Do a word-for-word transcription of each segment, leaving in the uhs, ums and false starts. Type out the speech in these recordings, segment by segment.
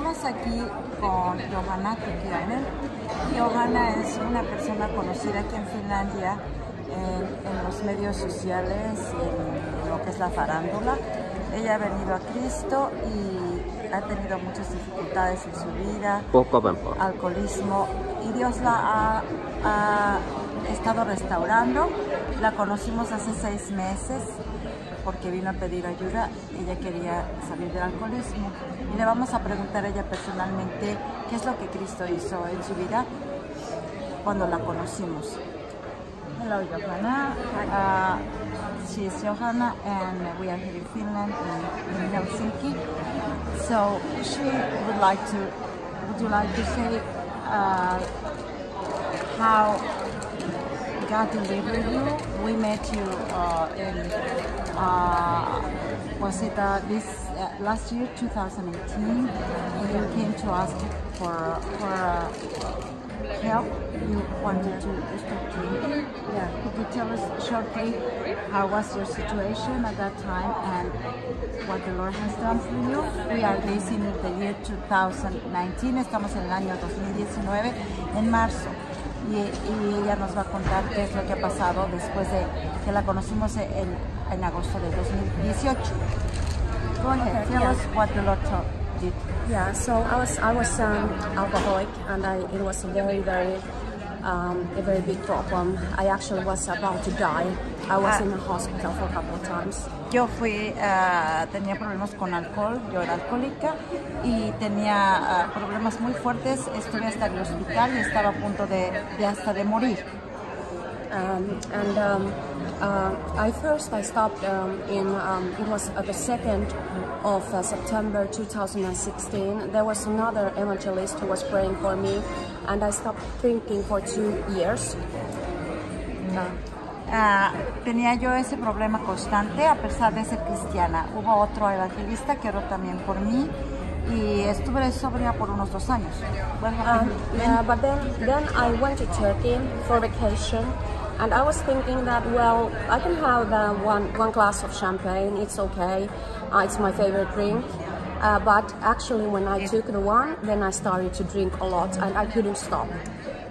Estamos aquí con Johanna Tukiainen. Johanna es una persona conocida aquí en Finlandia en, en los medios sociales, en lo que es la farándula. Ella ha venido a Cristo y ha tenido muchas dificultades en su vida, alcoholismo, y Dios la ha, ha estado restaurando. La conocimos hace seis meses porque vino a pedir ayuda. Ella quería salir del alcoholismo y le vamos a preguntar a ella personalmente qué es lo que Cristo hizo en su vida cuando la conocimos. Hello, Johanna. Uh, she is Johanna, and we are here in Finland, in, in Helsinki. So she would like to, would you like to say uh, how God delivered you? We met you uh, in, uh, was it uh, this uh, last year, two thousand eighteen, when you came to ask for for. Uh, help. You wanted to stop drinking. Yeah. Could you tell us shortly how was your situation at that time and what the Lord has done for you? We are facing the year two thousand nineteen. Estamos en el año dos mil diecinueve, en marzo. Y, y ella nos va a contar qué es lo que ha pasado después de que la conocimos en, en agosto de dos mil dieciocho. Go ahead. Tell yeah. us what the Lord taught. Yeah, so I was I was um, alcoholic, and I, it was a very very um, a very big problem. I actually was about to die. I was ah. in the hospital for a couple of times. Yo fui uh, tenía problemas con alcohol. Yo era alcohólica y tenía uh, problemas muy fuertes. Estuve hasta en el hospital y estaba a punto de, de hasta de morir. Um, and um, uh, I first I stopped um, in um, it was uh, the second of uh, September two thousand sixteen. There was another evangelist who was praying for me, and I stopped drinking for two years. No. Uh, tenía yo ese problema constante a pesar de ser cristiana. Hubo otro evangelista que oró también por mí. Y estuve sobria por unos dos años. Um, yeah, but then, then I went to Turkey for vacation, and I was thinking that, well, I can have uh, one, one glass of champagne, it's okay, uh, it's my favorite drink. Uh, but actually when I took the one, then I started to drink a lot and I couldn't stop.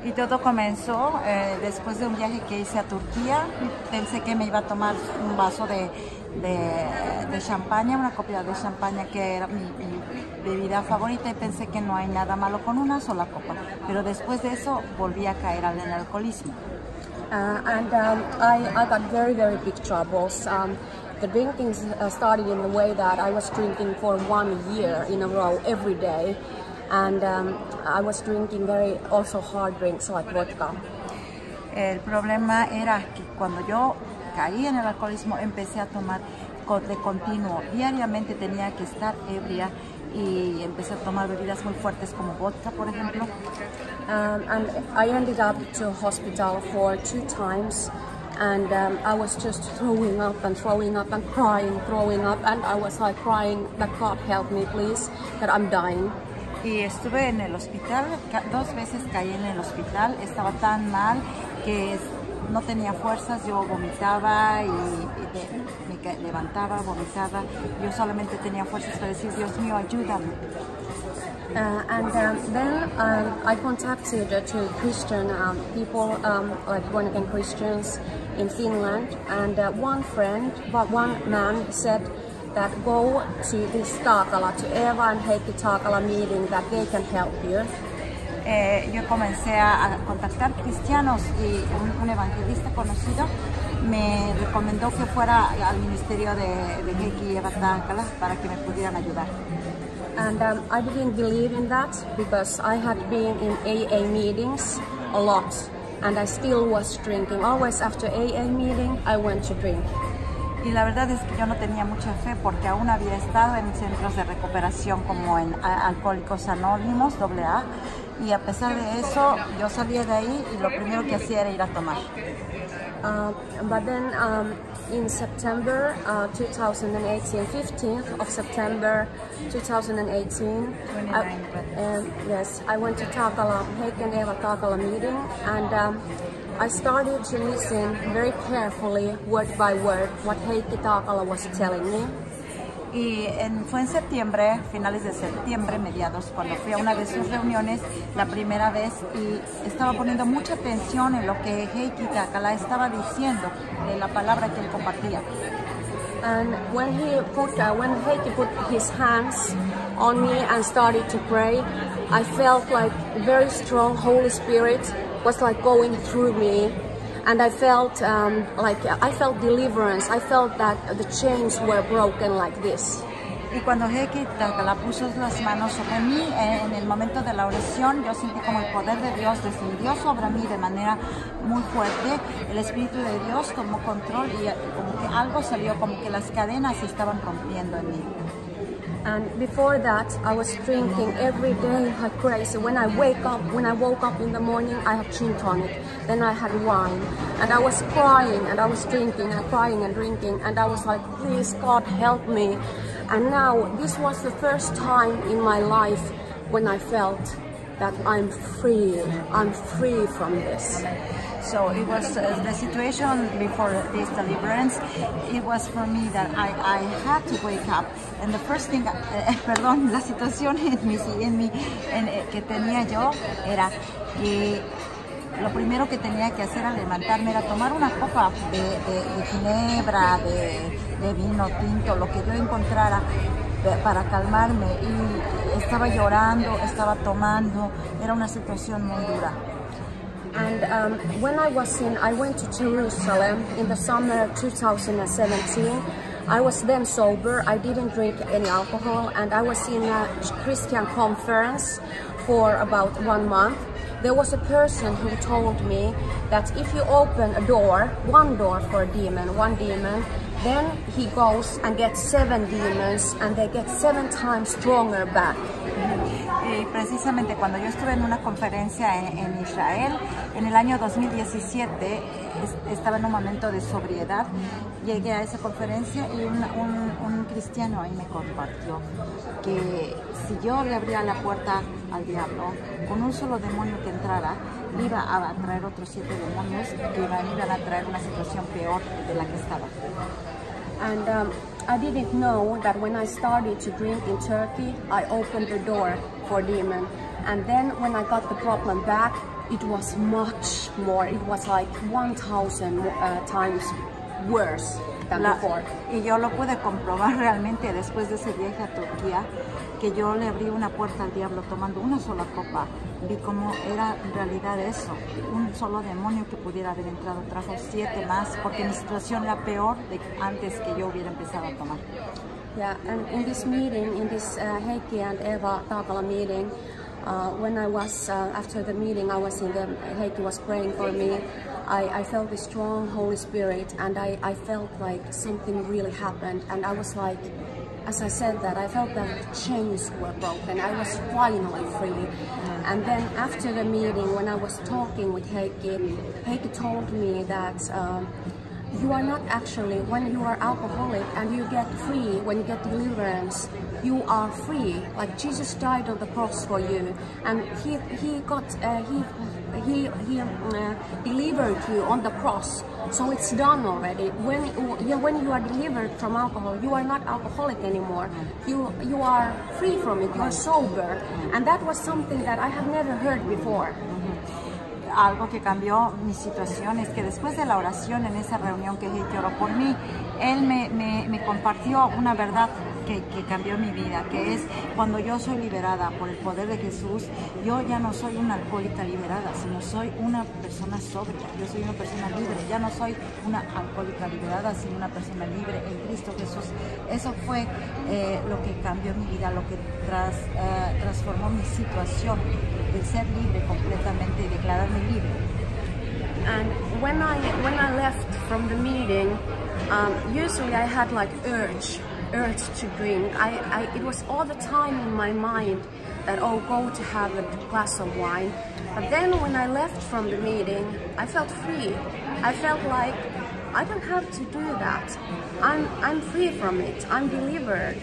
Y todo comenzó eh, después de un viaje que hice a Turquía. Pensé que me iba a tomar un vaso de, de, de champaña, una copia de champaña que era mi, mi bebida favorita, y pensé que no hay nada malo con una sola copa. Pero después de eso volví a caer en el alcoholismo. Uh, and um, I, I got very, very big troubles. Um, The drinking started in the way that I was drinking for one year in a row every day, and um, I was drinking very also hard drinks like vodka. El problema era que cuando yo caí en el alcoholismo empecé a tomar de continuo. Diariamente tenía que estar ebria y empecé a tomar bebidas muy fuertes como vodka, por ejemplo. Um, and I ended up to hospital for two times. And um, I was just throwing up and throwing up and crying, throwing up, and I was like crying that God help me please, that I'm dying. Y estuve en el hospital, dos veces caí en el hospital, estaba tan mal que no tenía fuerzas, yo vomitaba y, y me levantaba, vomitaba, yo solamente tenía fuerzas para decir, Dios mío, ayúdame. Uh, and um, then um, I contacted uh, two Christian um, people, um, like born-again Christians in Finland, and uh, one friend, but one man said that go to this Takala, to Eva and Heikki Takala meeting, that they can help you. Eh, yo comencé a contactar cristianos y un, un evangelista conocido me recomendó que fuera al ministerio de, de Heikki y Eva Takala para que me pudieran ayudar. And um, I didn't believe in that because I had been in A A meetings a lot, and I still was drinking. Always after A A meeting, I went to drink. Y la verdad es que yo no tenía mucha fe porque aún había estado en centros de recuperación como en Alcohólicos Anónimos, A A, y a pesar de eso, yo salía de ahí y lo primero que hacía era ir a tomar. Uh, but then um, in September uh, two thousand eighteen, fifteenth of September two thousand eighteen, I, uh, yes, I went to Takala, Heikki and Eva Takala meeting, and um, I started to listen very carefully, word by word, what Heikki Takala was telling me. y en, fue en septiembre, finales de septiembre, mediados, cuando fui a una de sus reuniones la primera vez, y estaba poniendo mucha atención en lo que Heikki Takala estaba diciendo, de la palabra que él compartía. And when he put, uh, when Heikki put his hands on me and started to pray, I felt like very strong Holy Spirit was like going through me, and I felt um, like I felt deliverance. I felt that the chains were broken like this. Y cuando Heikki Takala puso las manos sobre mí, en el momento de la oración, yo sentí como el poder de Dios descendió sobre mí de manera muy fuerte. El Espíritu de Dios tomó control y como que algo salió, como que las cadenas se estaban rompiendo en mí. And before that, I was drinking every day like crazy. When I wake up, when I woke up in the morning, I had gin tonic. Then I had wine, and I was crying, and I was drinking, and crying and drinking, and I was like, "Please, God, help me." And now, this was the first time in my life when I felt that I'm free. I'm free from this. So it was uh, the situation before this deliverance. It was for me that I, I had to wake up, and the first thing, eh, perdón, la situación en mi, en mi, en, eh, que tenía yo era que lo primero que tenía que hacer al levantarme era tomar una copa de, de, de ginebra, de, de vino tinto, lo que yo encontrara para calmarme. Y estaba llorando, estaba tomando. Era una situación muy dura. And um, when I was in, I went to Jerusalem in the summer of two thousand seventeen. I was then sober, I didn't drink any alcohol, and I was in a Christian conference for about one month. There was a person who told me that if you open a door, one door for a demon, one demon, then he goes and gets seven demons, and they get seven times stronger back. Y precisamente cuando yo estuve en una conferencia en, en Israel, en el año dos mil diecisiete, es, estaba en un momento de sobriedad, llegué a esa conferencia y un, un, un cristiano ahí me compartió que si yo le abría la puerta al diablo, con un solo demonio que entrara, iba a atraer otros siete demonios que iban a traer una situación peor de la que estaba. And, um, I didn't know that when I started to drink in Turkey, I opened the door for demon. And then when I got the problem back, it was much more. It was like one thousand uh, times worse than La, before. Y yo lo pude comprobar realmente después de ese viaje a Turquía, que yo le abrí una puerta al diablo tomando una sola copa. Vi cómo era en realidad eso. Un solo demonio que pudiera haber entrado trajo siete más, porque mi situación era peor de antes que yo hubiera empezado a tomar. Yeah, and in this meeting, in this uh, Heikki and Eva Takala meeting, uh, when I was, uh, after the meeting, I was in the, Heikki was praying for me. I, I felt the strong Holy Spirit, and I, I felt like something really happened, and I was like, as I said that, I felt that the chains were broken. I was finally free. And then after the meeting, when I was talking with Heikki, Heikki told me that um, you are not actually, when you are alcoholic and you get free, when you get deliverance, you are free. Like Jesus died on the cross for you, and he he got uh, he he he uh, delivered you on the cross. So it's done already. When when you are delivered from alcohol, you are not alcoholic anymore. You you are free from it. You are sober, and that was something that I have never heard before. Algo que cambió mi situación es que después de la oración en esa reunión que Heikki oró por mí, él me, me, me compartió una verdad que, que cambió mi vida, que es cuando yo soy liberada por el poder de Jesús, yo ya no soy una alcohólica liberada, sino soy una persona sobria, yo soy una persona libre, ya no soy una alcohólica liberada, sino una persona libre en Cristo Jesús. Eso fue eh, lo que cambió mi vida, lo que tras, eh, transformó mi situación. De ser libre completamente y declararme libre. And when I when I left from the meeting, um, usually I had like urge, urge to drink. I, I it was all the time in my mind that oh, go to have a glass of wine. But then when I left from the meeting, I felt free. I felt like I don't have to do that. I'm I'm free from it. I'm delivered.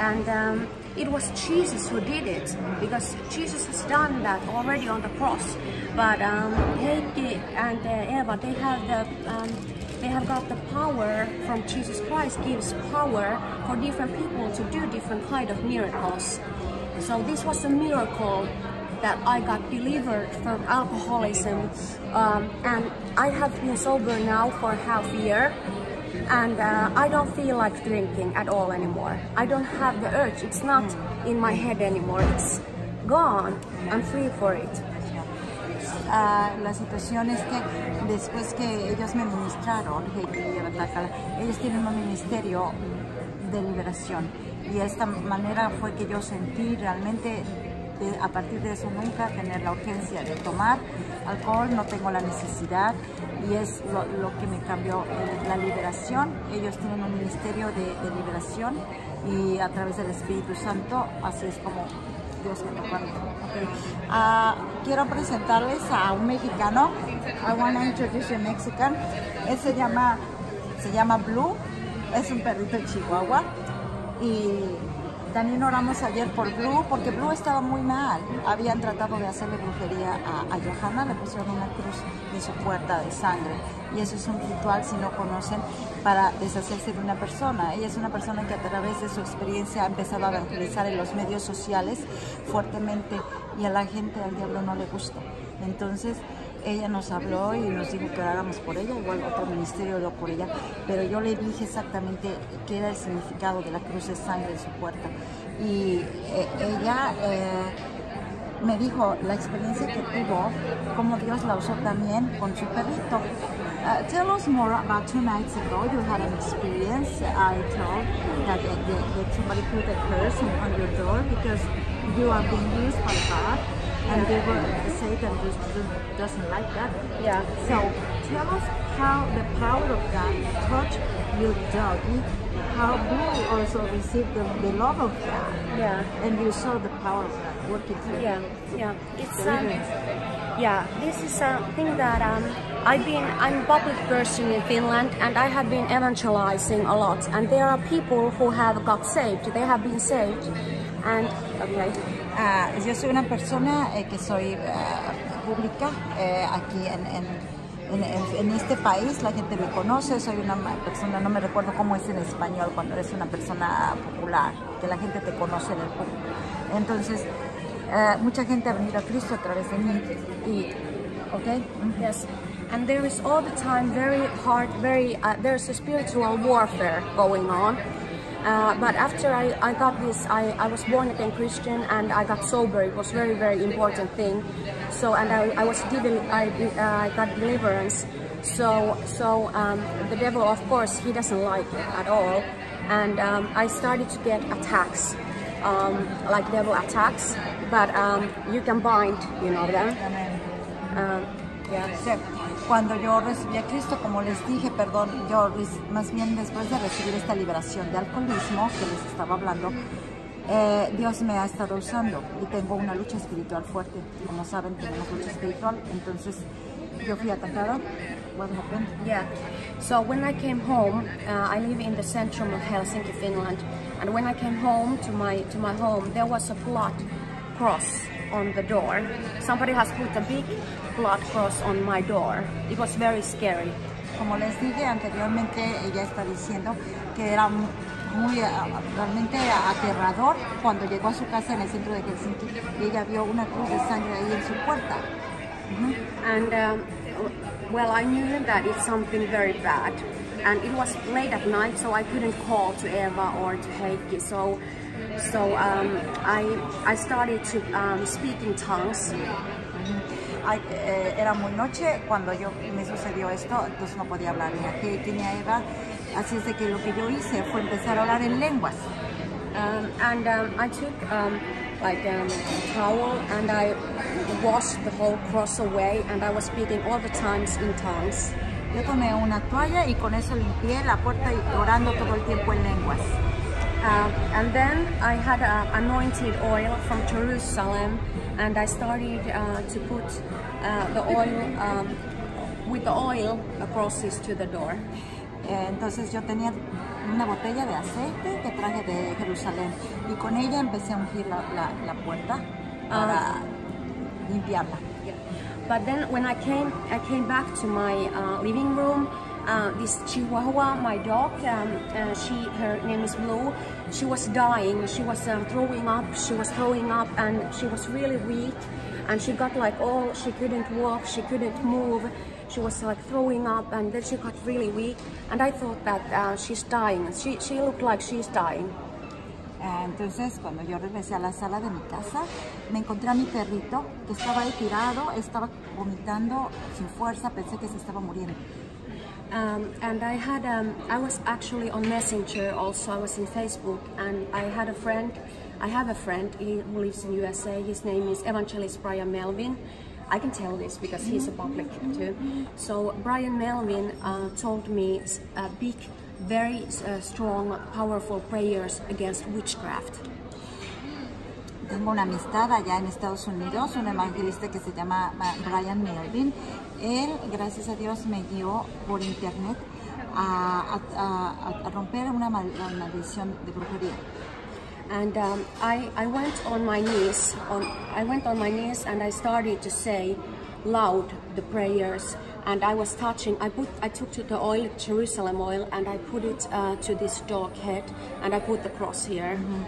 And um, it was Jesus who did it, because Jesus has done that already on the cross. But um, Heikki and uh, Eva, they have the um, they have got the power from Jesus Christ, gives power for different people to do different kind of miracles. So this was a miracle that I got delivered from alcoholism, um, and I have been sober now for half a year, and uh, I don't feel like drinking at all anymore. I don't have the urge, it's not in my head anymore, it's gone, I'm free for it. Uh, la situación es que después que ellos me ministraron, Heikki y Eva Takala, ellos tienen un ministerio de liberación, y esta manera fue que yo sentí realmente de, a partir de eso nunca tener la urgencia de tomar alcohol, no tengo la necesidad, y es lo, lo que me cambió eh, la liberación. Ellos tienen un ministerio de, de liberación, y a través del Espíritu Santo así es como Dios me tocó. Okay. Uh, quiero presentarles a un mexicano. I want to introduce a Mexican. Él se llama, se llama Blue, es un perrito de Chihuahua, y también oramos ayer por Blue, porque Blue estaba muy mal. Habían tratado de hacerle brujería a, a Johanna, le pusieron una cruz en su puerta de sangre. Y eso es un ritual, si no conocen, para deshacerse de una persona. Ella es una persona que a través de su experiencia ha empezado a evangelizar en los medios sociales fuertemente, y a la gente, al diablo, no le gusta. Entonces, ella nos habló y nos dijo que oráramos por ella, igual otro ministerio oró por ella, pero yo le dije exactamente qué era el significado de la cruz de sangre en su puerta. Y eh, ella eh, me dijo la experiencia que tuvo, cómo Dios la usó también con su perrito. Uh, tell us more about two nights ago, you had an experience. I told that, uh, that, that somebody put a curse on your door because you are being used by God. And they were, Satan just, just doesn't like that. Yeah. So tell us how the power of God touched your doggy, how Blue also received the, the love of God. Yeah. And you saw the power of God working through. Yeah, yeah. It's um, yeah. This is something that um, I've been. I'm a public person in Finland, and I have been evangelizing a lot. And there are people who have got saved. They have been saved. And okay. Uh, yo soy una persona eh, que soy uh, pública eh, aquí en, en, en, en este país, la gente me conoce, soy una persona, no me recuerdo cómo es en español cuando eres una persona popular, que la gente te conoce en el público. Entonces, uh, mucha gente ha venido a Cristo a través de mí. Y, okay? Mm-hmm. Yes. And there is all the time very hard, very, uh, there's a spiritual warfare going on. Uh, but after I, I got this, I, I was born again Christian and I got sober. It was very, very important thing. So, and I, I was given, I, uh, I got deliverance. So, so um, the devil, of course, he doesn't like it at all. And um, I started to get attacks, um, like devil attacks. But um, you can bind, you know them. Um, yeah. Cuando yo recibí a Cristo, como les dije, perdón, yo más bien después de recibir esta liberación de alcoholismo que les estaba hablando, eh, Dios me ha estado usando y tengo una lucha espiritual fuerte. Como saben, tenemos lucha espiritual, entonces yo fui atacada. What happened? Yeah. So when I came home, uh, I live in the centrum of Helsinki, Finland, and when I came home to my to my home, there was a blood cross on the door. Somebody has put a big blood cross on my door. It was very scary. Como les dije anteriormente, ella está diciendo que era muy realmente aterrador cuando llegó a su casa en el centro de Helsinki y ella vio una cruz de sangre ahí en su puerta. Mm-hmm. And um, well, I knew that it's something very bad. And it was late at night, so I couldn't call to Eva or to Heikki. So, so um, I I started to um, speak in tongues. Ay, eh, era muy noche cuando yo me sucedió esto, entonces no podía hablar ni a Heikki ni a Eva. Así es de que lo que yo hice fue empezar a hablar en lenguas. Um, and um, I took um, like um, a towel and I washed the whole cross away, and I was speaking all the times in tongues. Yo tomé una toalla y con eso limpié la puerta y orando todo el tiempo en lenguas. Uh, and then I had uh, anointed oil from Jerusalem, and I started uh, to put uh, the oil um, with the oil crosses to the door. Entonces yo tenía una botella de aceite que traje de Jerusalén y con ella empecé a ungir la, la, la puerta para uh, limpiarla. Yeah. But then when I came, I came back to my uh, living room, uh, this Chihuahua, my dog. Um, uh, she, her name is Blue. She was dying. She was uh, throwing up. She was throwing up, and she was really weak. And she got like all, she couldn't walk, she couldn't move. She was like throwing up, and then she got really weak. And I thought that uh, she's dying. She, she looked like she's dying. Entonces, cuando yo regresé a la sala de mi casa, me encontré a mi perrito que estaba ahí tirado, estaba vomitando sin fuerza, pensé que se estaba muriendo. Um, and I had, um, I was actually on Messenger also, I was in Facebook, and I had a friend, I have a friend he, who lives in U S A, his name is Evangelist Brian Melvin. I can tell this because he's a public too. So Brian Melvin uh, told me a big, very uh, strong, powerful prayers against witchcraft. Tengo una amistad allá en Estados Unidos, un evangelista que se llama Brian Melvin. Él, gracias a Dios, me guió por internet a, a, a, a romper una mal, maldición de brujería. And um, I, I went on my knees. On, I went on my knees, and I started to say loud the prayers. And I was touching. I put. I took to the oil, Jerusalem oil, and I put it uh, to this dog head, and I put the cross here. Mm-hmm.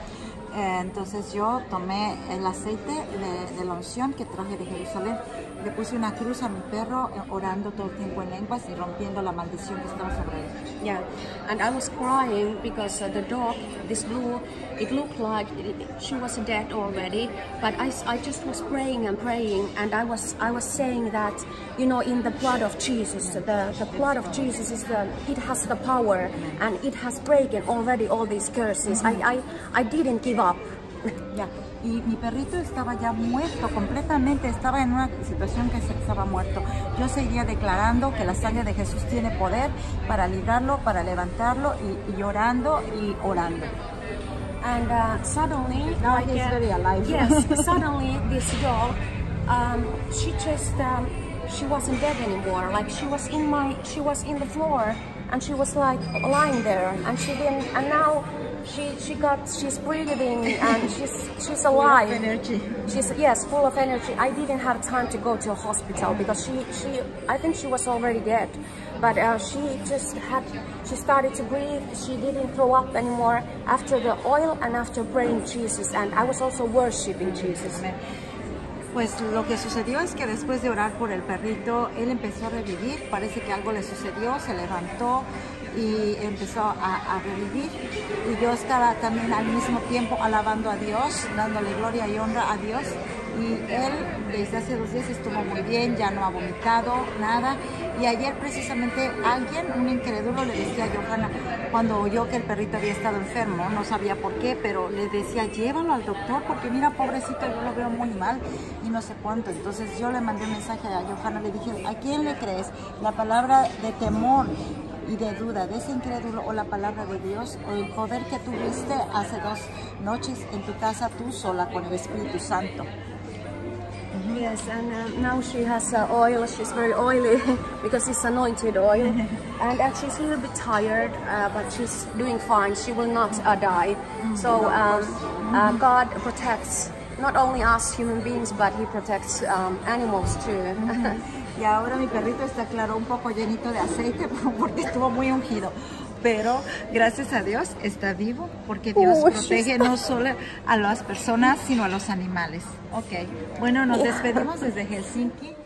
Entonces yo tomé el aceite de, de la unción que traje de Jerusalén, le puse una cruz a mi perro, orando todo el tiempo en lenguas y rompiendo la maldición que estaba sobre él. Yeah, and I was crying because uh, the dog, this Blue, it looked like it, she was dead already, but I, I just was praying and praying, and I was, I was saying that, you know, in the blood of Jesus, the, the blood of Jesus is the, it has the power, and it has broken already all these curses. Mm-hmm. I, I, I didn't give up. Yeah. Y mi perrito estaba ya muerto completamente, estaba en una situación que estaba muerto. Yo seguía declarando que la sangre de Jesús tiene poder para librarlo, para levantarlo, y, y orando y orando. And uh, suddenly, now he's very alive. Yes, suddenly this dog, um, she just, um, she wasn't dead anymore. Like she was in my, she was in the floor, and she was like lying there, and she didn't, and now. She, she got, she's breathing, and she's, she's alive. Full of energy. She's, yes, full of energy. I didn't have time to go to a hospital because she, she I think she was already dead. But uh, she just had, she started to breathe. She didn't throw up anymore after the oil and after praying Jesus. And I was also worshiping Jesus. Amen. Pues lo que sucedió es que después de orar por el perrito, él empezó a revivir. Parece que algo le sucedió, se levantó y empezó a, a revivir. Y yo estaba también al mismo tiempo alabando a Dios, dándole gloria y honra a Dios. Y él desde hace dos días estuvo muy bien, ya no ha vomitado, nada. Y ayer precisamente alguien, un incrédulo, le decía a Johanna, cuando oyó que el perrito había estado enfermo, no sabía por qué, pero le decía, llévalo al doctor, porque mira, pobrecito, yo lo veo muy mal y no sé cuánto. Entonces yo le mandé un mensaje a Johanna, le dije, ¿a quién le crees? ¿La palabra de temor y de duda de ese incrédulo o la palabra de Dios o el poder que tuviste hace dos noches en tu casa tú sola con el Espíritu Santo? Yes, and uh, now she has uh, oil. She's very oily because it's anointed oil, and uh, she's a little bit tired, uh, but she's doing fine. She will not uh, die. So um, uh, God protects not only us human beings, but He protects um, animals too. Y ahora mi perrito está claro un poco llenito de aceite porque estuvo muy ungido. Pero gracias a Dios está vivo porque Dios oh, protege no solo a las personas sino a los animales. Okay. Bueno, nos despedimos desde Helsinki.